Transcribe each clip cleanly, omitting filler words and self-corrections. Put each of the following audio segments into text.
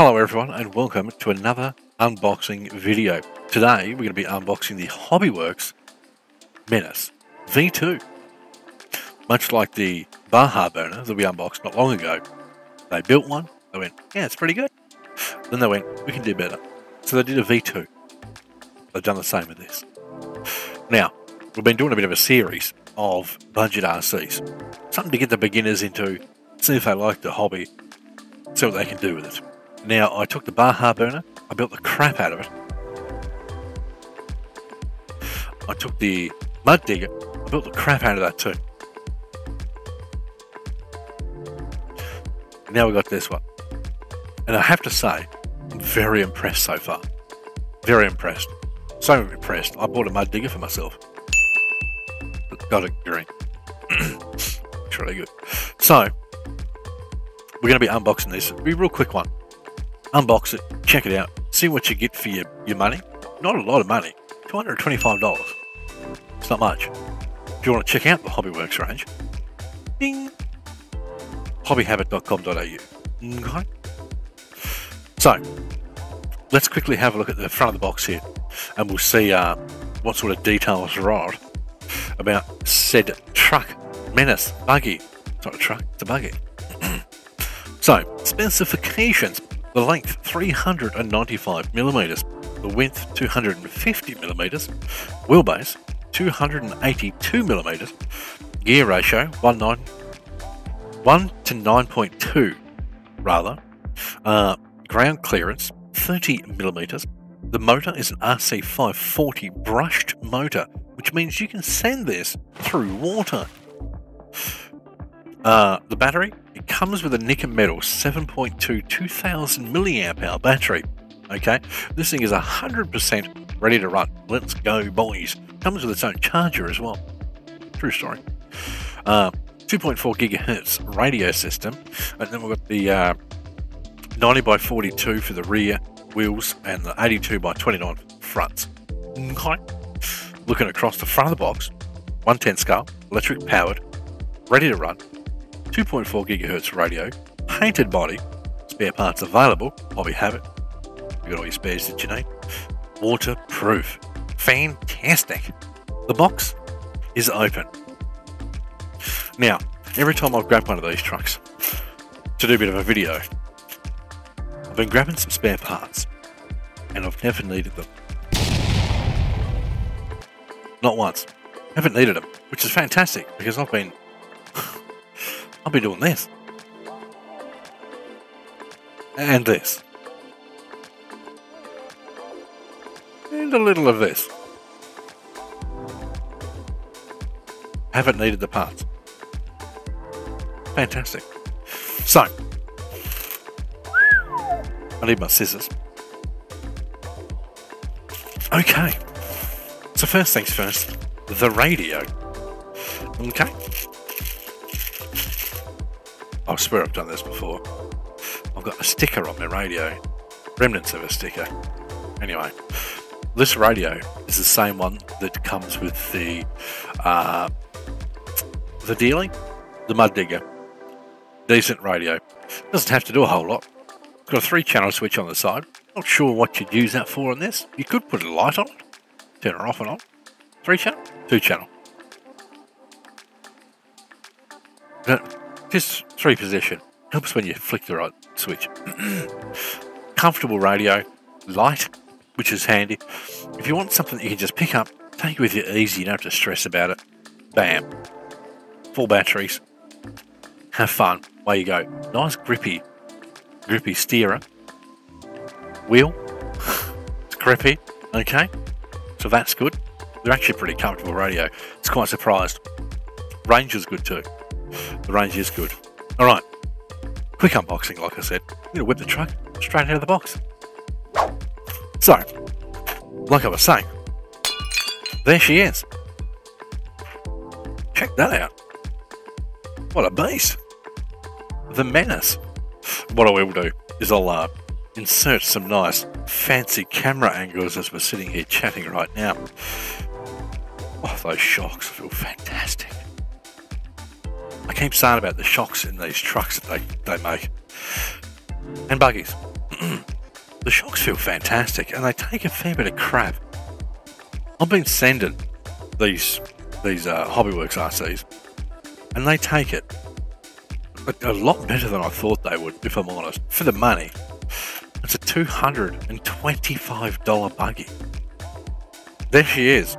Hello everyone and welcome to another unboxing video. Today we're going to be unboxing the Hobbyworks Menace V2. Much like the Baja Burner that we unboxed not long ago, they built one, they went, yeah, it's pretty good. Then they went, we can do better. So they did a V2. They've done the same with this. Now, we've been doing a bit of a series of budget RCs. Something to get the beginners into, see if they like the hobby, see what they can do with it. Now, I took the Baja Burner, I built the crap out of it. I took the Mud Digger, I built the crap out of that too. Now we got this one. And I have to say, I'm very impressed so far. Very impressed. So impressed, I bought a Mud Digger for myself. Got a green. It's really good. So, we're going to be unboxing this. It'll be a real quick one. Unbox it, check it out, see what you get for your money. Not a lot of money, $225. It's not much. If you want to check out the Hobbyworks range, ding, hobbyhabit.com.au. Okay. So, let's quickly have a look at the front of the box here, and we'll see what sort of details are out about said truck, Menace, buggy. It's not a truck, it's a buggy. So, specifications. The length 395 millimeters, the width 250 millimeters, wheelbase 282 millimeters, gear ratio 1 to 9.2 rather, ground clearance 30 millimeters. The motor is an RC540 brushed motor, which means you can send this through water. The battery, it comes with a Nickel Metal 7.2 2000 milliamp hour battery. Okay, this thing is 100% ready to run. Let's go, boys. Comes with its own charger as well. True story. 2.4 gigahertz radio system, and then we've got the 90x42 for the rear wheels and the 82x29 fronts. Okay. Looking across the front of the box, 110 scale, electric powered, ready to run. 2.4 gigahertz radio, painted body, spare parts available, Hobby Habit. You got all your spares that you need. Waterproof. Fantastic. The box is open. Now, every time I've grabbed one of these trucks to do a bit of a video, I've been grabbing some spare parts and I've never needed them. Not once. Haven't needed them, which is fantastic because I'll be doing this. And this. And a little of this. Haven't needed the parts. Fantastic. So, I need my scissors. Okay. So first things first, the radio. Okay. I swear I've done this before. I've got a sticker on my radio. Remnants of a sticker. Anyway, this radio is the same one that comes with the dealing, the Mud Digger. Decent radio. Doesn't have to do a whole lot. It's got a 3-channel switch on the side. Not sure what you'd use that for on this. You could put a light on it. Turn it off and on. 3-channel? 2-channel. Just 3-position. Helps when you flick the right switch. Comfortable radio. Light, which is handy. If you want something that you can just pick up, take it with you easy. You don't have to stress about it. Bam. Full batteries. Have fun. Away you go. Nice grippy steerer. Wheel. It's grippy. Okay. So that's good. They're actually pretty comfortable radio. It's quite surprised. Range is good too. The range is good. Alright, quick unboxing like I said. I'm going to whip the truck straight out of the box. So, like I was saying, there she is. Check that out. What a beast. The Menace. What I will do is I'll insert some nice fancy camera angles as we're sitting here chatting right now. Oh, those shocks feel fantastic. I keep saying about the shocks in these trucks that they make. And buggies. The shocks feel fantastic, and they take a fair bit of crap. I've been sending these Hobbyworks RCs, and they take it a lot better than I thought they would, if I'm honest. For the money, it's a $225 buggy. There she is,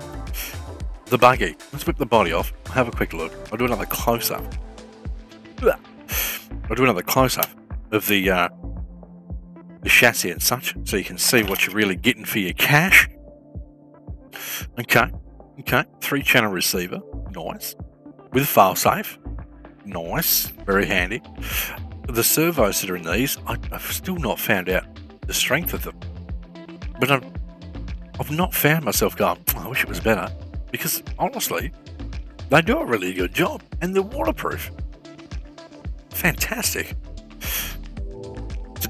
the buggy. Let's whip the body off, have a quick look. I'll do another close-up. I'll do another close-up of the chassis and such, so you can see what you're really getting for your cash. Okay, 3-channel receiver, nice. With failsafe, nice, very handy. The servos that are in these, I've still not found out the strength of them, but I've not found myself going, I wish it was better, because honestly, they do a really good job, and they're waterproof. Fantastic. It's a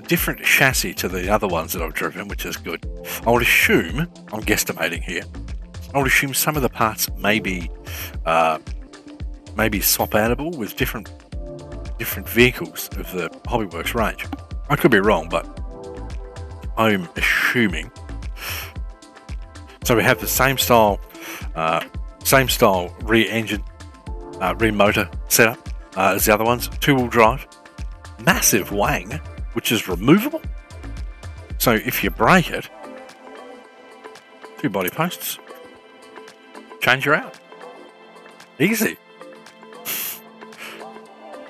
different chassis to the other ones that I've driven, which is good. I would assume, I'm guesstimating here, I would assume some of the parts may be swap outable with different vehicles of the Hobbyworks range. I could be wrong, but I'm assuming. So we have the same style rear engine, rear motor setup as the other ones. 2-wheel drive, massive wang, which is removable. So if you break it, 2 body posts, change her out. Easy.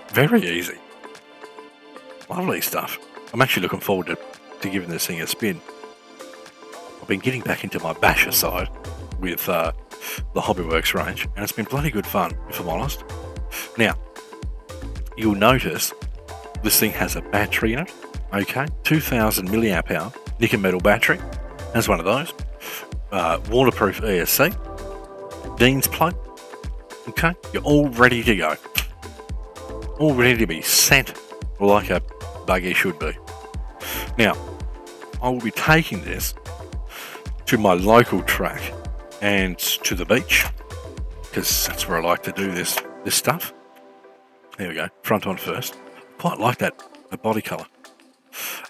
Very easy. Lovely stuff. I'm actually looking forward to giving this thing a spin. I've been getting back into my basher side with the Hobbyworks range, and it's been bloody good fun, if I'm honest. Now, you'll notice this thing has a battery in it. Okay, 2000 milliamp hour Nickel Metal battery. That's one of those. Waterproof ESC. Dean's plug. Okay, you're all ready to go. All ready to be sent like a buggy should be. Now, I will be taking this to my local track and to the beach, because that's where I like to do this stuff. There we go, front on first. Quite like the body colour.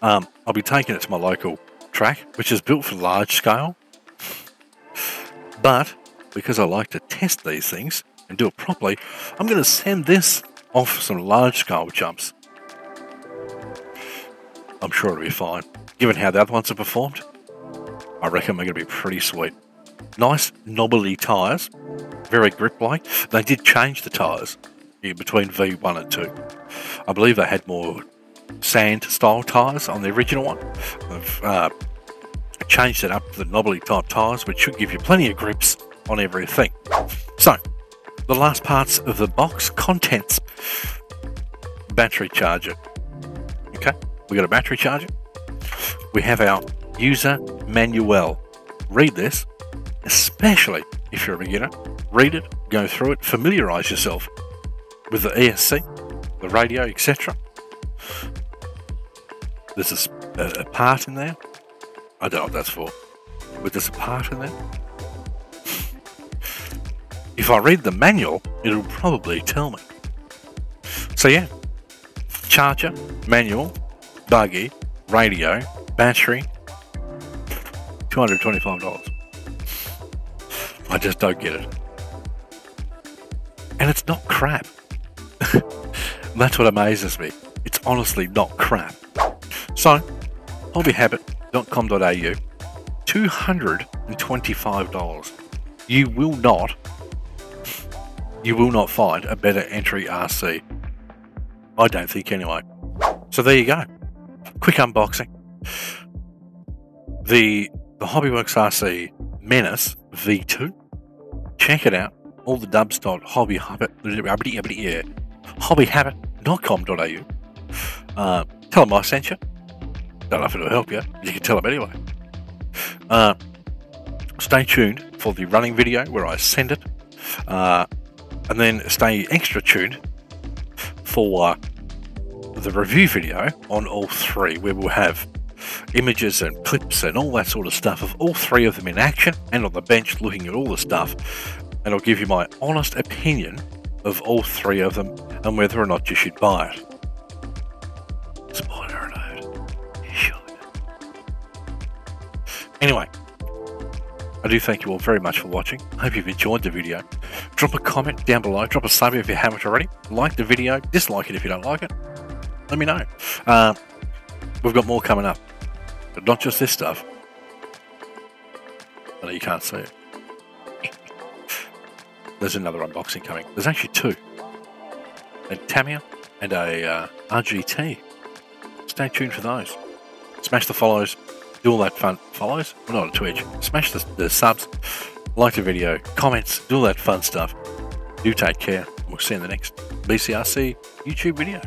I'll be taking it to my local track, which is built for large scale, but because I like to test these things and do it properly, I'm going to send this off some large scale jumps. I'm sure it'll be fine. Given how the other ones have performed, I reckon they're going to be pretty sweet. Nice knobbly tyres, very grip-like. They did change the tyres between V1 and 2. I believe they had more sand-style tyres on the original one. They've changed it up to the knobbly-type tyres, which should give you plenty of grips on everything. So, the last parts of the box contents. Battery charger. Okay, we got a battery charger. We have our user manual. Read this, especially if you're a beginner. Read it, go through it, familiarise yourself with the ESC, the radio, etc. This is a part in there. I don't know what that's for, but there's a part in there. If I read the manual, it'll probably tell me. So yeah, charger, manual, buggy, radio, battery, $225. I just don't get it. And it's not crap. That's what amazes me. It's honestly not crap. So, hobbyhabit.com.au, $225. You will not find a better entry RC. I don't think anyway. So there you go. Quick unboxing. The Hobbyworks RC Menace V2. Check it out. All the hobbyhabit.com.au. Tell them I sent you. Don't know if it'll help you. You can tell them anyway. Stay tuned for the running video where I send it. And then stay extra tuned for the review video on all three, where we'll have images and clips and all that sort of stuff of all three of them in action and on the bench looking at all the stuff, and I'll give you my honest opinion of all three of them and whether or not you should buy it. Spoiler alert. Anyway, I do thank you all very much for watching. I hope you've enjoyed the video. Drop a comment down below, drop a sub if you haven't already. Like the video, dislike it if you don't like it. Let me know. We've got more coming up, but not just this stuff. I know you can't see it. There's another unboxing coming. There's actually two. A Tamiya and a RGT. Stay tuned for those. Smash the follows. Do all that fun follows. We're not on Twitch. Smash the subs. Like the video. Comments. Do all that fun stuff. Do take care. We'll see you in the next BCRC YouTube video.